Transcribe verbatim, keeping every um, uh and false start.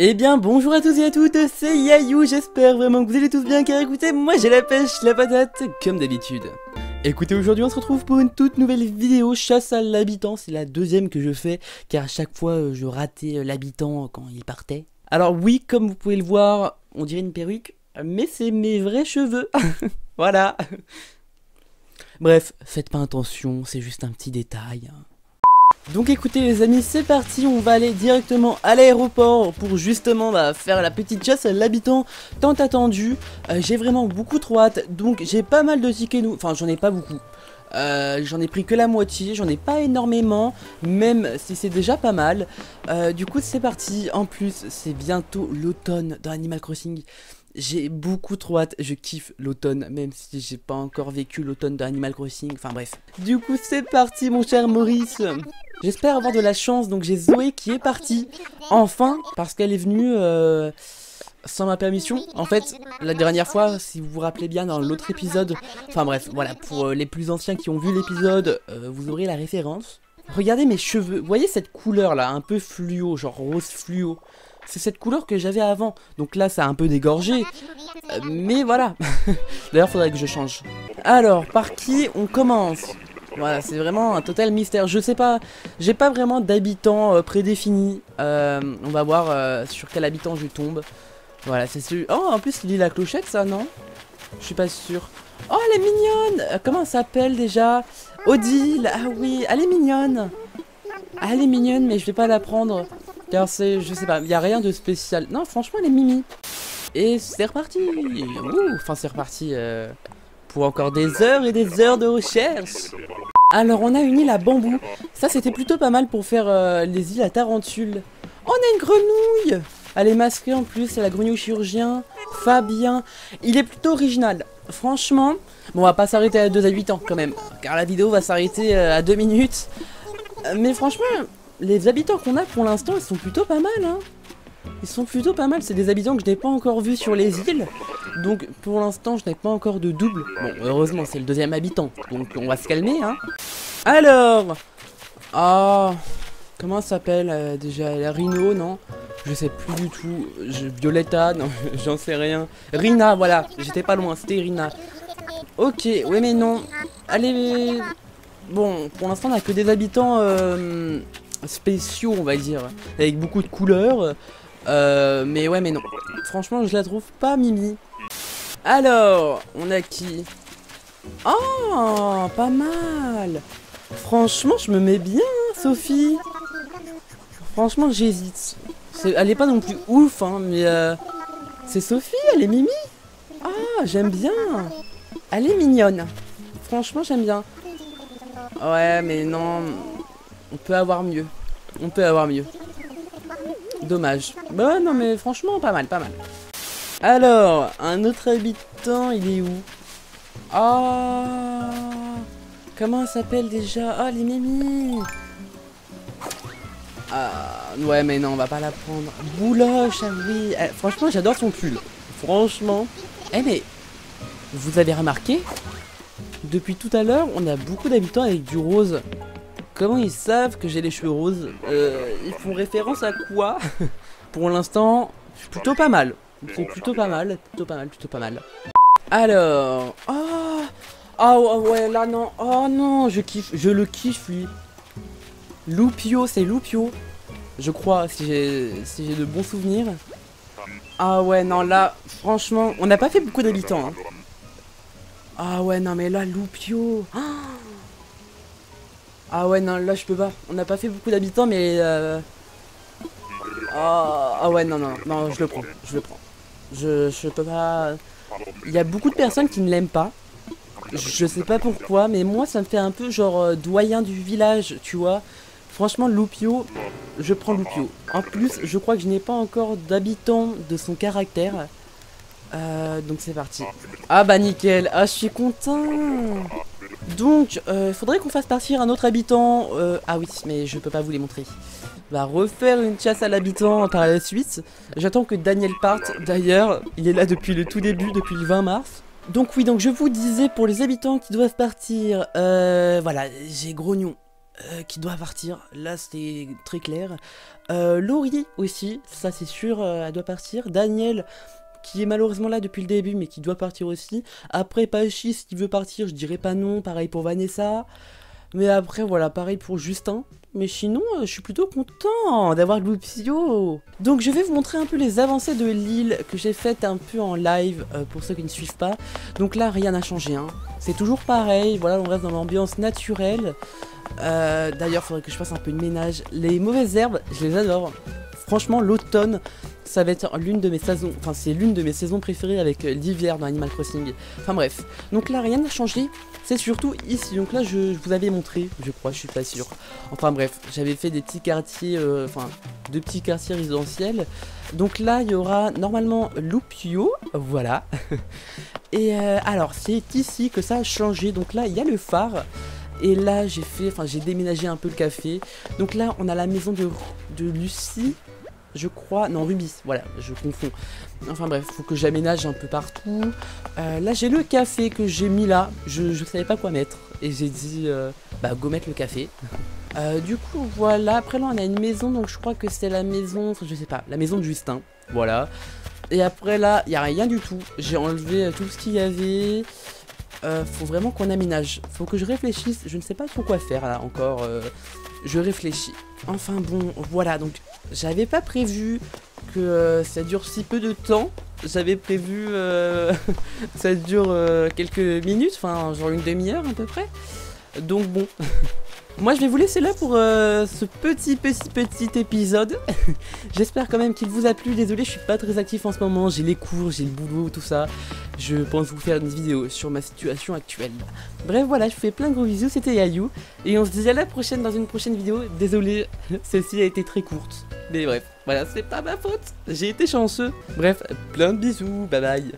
Eh bien bonjour à tous et à toutes, c'est Yayou, j'espère vraiment que vous allez tous bien car écoutez, moi j'ai la pêche, la patate, comme d'habitude. Écoutez, aujourd'hui on se retrouve pour une toute nouvelle vidéo chasse à l'habitant, c'est la deuxième que je fais car à chaque fois je ratais l'habitant quand il partait. Alors oui, comme vous pouvez le voir, on dirait une perruque, mais c'est mes vrais cheveux, voilà. Bref, faites pas attention, c'est juste un petit détail. Donc écoutez les amis, c'est parti, on va aller directement à l'aéroport pour justement bah, faire la petite chasse à l'habitant tant attendue. Euh, j'ai vraiment beaucoup trop hâte, donc j'ai pas mal de tickets, nous, enfin j'en ai pas beaucoup. Euh, j'en ai pris que la moitié, j'en ai pas énormément, même si c'est déjà pas mal. Euh, du coup c'est parti, en plus c'est bientôt l'automne dans Animal Crossing. J'ai beaucoup trop hâte, je kiffe l'automne, même si j'ai pas encore vécu l'automne dans Animal Crossing, enfin bref. Du coup c'est parti mon cher Maurice. J'espère avoir de la chance, donc j'ai Zoé qui est partie, enfin, parce qu'elle est venue euh, sans ma permission. En fait, la dernière fois, si vous vous rappelez bien dans l'autre épisode, enfin bref, voilà, pour les plus anciens qui ont vu l'épisode, euh, vous aurez la référence. Regardez mes cheveux, vous voyez cette couleur là, un peu fluo, genre rose fluo. C'est cette couleur que j'avais avant, donc là ça a un peu dégorgé, euh, mais voilà. D'ailleurs faudrait que je change. Alors, par qui on commence ? Voilà, c'est vraiment un total mystère. Je sais pas, j'ai pas vraiment d'habitant euh, prédéfini. Euh, on va voir euh, sur quel habitant je tombe. Voilà, c'est celui... Oh, en plus, il lit la clochette, ça, non? Je suis pas sûr. Oh, elle est mignonne! euh, Comment elle s'appelle, déjà? Odile! Ah oui, elle est mignonne! Elle est mignonne, mais je vais pas la prendre. Car c'est... Je sais pas, y a rien de spécial. Non, franchement, elle est mimi. Et c'est reparti! Ouh, enfin, c'est reparti... Euh... Pour encore des heures et des heures de recherche. Alors on a une île à bambou. Ça c'était plutôt pas mal pour faire euh, les îles à tarentules. Oh, on a une grenouille. Elle est masquée en plus, c'est la grenouille chirurgien Fabien. Il est plutôt original. Franchement, bon on va pas s'arrêter à deux à huit ans quand même, car la vidéo va s'arrêter euh, à deux minutes. Mais franchement, les habitants qu'on a pour l'instant, ils sont plutôt pas mal hein. Ils sont plutôt pas mal, c'est des habitants que je n'ai pas encore vus sur les îles. Donc pour l'instant je n'ai pas encore de double. Bon heureusement c'est le deuxième habitant, donc on va se calmer hein. Alors ah, oh, comment ça s'appelle euh, déjà? La Rhino non? Je sais plus du tout. Je, Violetta, non j'en sais rien. Rina voilà, j'étais pas loin, c'était Rina. Ok, ouais mais non. Allez. Bon pour l'instant on a que des habitants euh, spéciaux on va dire, avec beaucoup de couleurs. Euh, mais ouais mais non. Franchement je la trouve pas mimi. Alors on a qui? Oh pas mal. Franchement je me mets bien Sophie. Franchement j'hésite. Elle est pas non plus ouf hein, mais euh, c'est Sophie, elle est mimi. Ah j'aime bien. Elle est mignonne. Franchement j'aime bien. Ouais mais non. On peut avoir mieux. On peut avoir mieux. Dommage. Bah non mais franchement pas mal, pas mal. Alors, un autre habitant, il est où? Ah oh, comment elle s'appelle déjà? Ah oh, les mémis. Ah ouais mais non on va pas la prendre. Bouloche, ah oui. Eh, franchement j'adore son pull. Franchement. Eh mais vous avez remarqué? Depuis tout à l'heure on a beaucoup d'habitants avec du rose. Comment ils savent que j'ai les cheveux roses? euh, Ils font référence à quoi? Pour l'instant, c'est plutôt pas mal. C'est plutôt pas mal, plutôt pas mal, plutôt pas mal. Alors... Oh, oh ouais, là non. Oh non, je kiffe, je le kiffe lui. Loupio, c'est Loupio. Je crois, si j'ai si j'ai de bons souvenirs. Ah ouais, non, là, franchement, on n'a pas fait beaucoup d'habitants. Hein. Ah ouais, non, mais là, Loupio... Oh ah ouais non là je peux pas, on n'a pas fait beaucoup d'habitants mais euh... oh, ah ouais non non non je le prends, je le prends. Je, je peux pas. Il y a beaucoup de personnes qui ne l'aiment pas. Je sais pas pourquoi mais moi ça me fait un peu genre euh, doyen du village tu vois. Franchement Loupio, je prends Loupio. En plus je crois que je n'ai pas encore d'habitants de son caractère. Euh, donc c'est parti. Ah bah nickel, ah je suis content. Donc, il euh, faudrait qu'on fasse partir un autre habitant. Euh, ah oui, mais je peux pas vous les montrer. On va refaire une chasse à l'habitant par la suite. J'attends que Daniel parte. D'ailleurs, il est là depuis le tout début, depuis le vingt mars. Donc oui, donc je vous disais pour les habitants qui doivent partir. Euh, voilà, j'ai Grognon. euh, qui doit partir. Là, c'était très clair. Euh, Laurie aussi, ça c'est sûr, euh, elle doit partir. Daniel, qui est malheureusement là depuis le début, mais qui doit partir aussi. Après, Pachi, s'il veut partir, je dirais pas non. Pareil pour Vanessa. Mais après, voilà, pareil pour Justin. Mais sinon, euh, je suis plutôt content d'avoir Loupio. Donc, je vais vous montrer un peu les avancées de l'île que j'ai faites un peu en live euh, pour ceux qui ne suivent pas. Donc là, rien n'a changé, hein. C'est toujours pareil. Voilà, on reste dans l'ambiance naturelle. Euh, D'ailleurs, faudrait que je fasse un peu de ménage. Les mauvaises herbes, je les adore. Franchement, l'automne, ça va être l'une de mes saisons. Enfin, c'est l'une de mes saisons préférées avec l'hiver dans Animal Crossing. Enfin bref. Donc là, rien n'a changé. C'est surtout ici. Donc là, je, je vous avais montré, je crois, je suis pas sûr. Enfin bref, j'avais fait des petits quartiers, euh, enfin, deux petits quartiers résidentiels. Donc là, il y aura normalement Loupio. Voilà. Et euh, alors, c'est ici que ça a changé. Donc là, il y a le phare. Et là, j'ai fait, enfin, j'ai déménagé un peu le café. Donc là, on a la maison de, de Lucie. Je crois, non Rubis, voilà, je confonds. Enfin bref, faut que j'aménage un peu partout. Euh, là j'ai le café que j'ai mis là, je, je savais pas quoi mettre. Et j'ai dit, euh, bah go mettre le café. Euh, du coup voilà, après là on a une maison, donc je crois que c'est la maison, je sais pas, la maison de Justin, voilà. Et après là, il n'y a rien du tout, j'ai enlevé tout ce qu'il y avait. Euh, faut vraiment qu'on aménage, faut que je réfléchisse, je ne sais pas trop quoi faire là encore, euh, je réfléchis. Enfin bon, voilà, donc j'avais pas prévu que euh, ça dure si peu de temps, j'avais prévu euh, ça dure euh, quelques minutes, enfin genre une demi-heure à peu près, donc bon. Moi je vais vous laisser là pour euh, ce petit petit petit épisode. J'espère quand même qu'il vous a plu. Désolé, je suis pas très actif en ce moment, j'ai les cours, j'ai le boulot, tout ça. Je pense vous faire une vidéo sur ma situation actuelle. Bref voilà, je vous fais plein de gros bisous, c'était Yayou. Et on se dit à la prochaine dans une prochaine vidéo. Désolé, celle-ci a été très courte. Mais bref, voilà, c'est pas ma faute, j'ai été chanceux. Bref, plein de bisous, bye bye.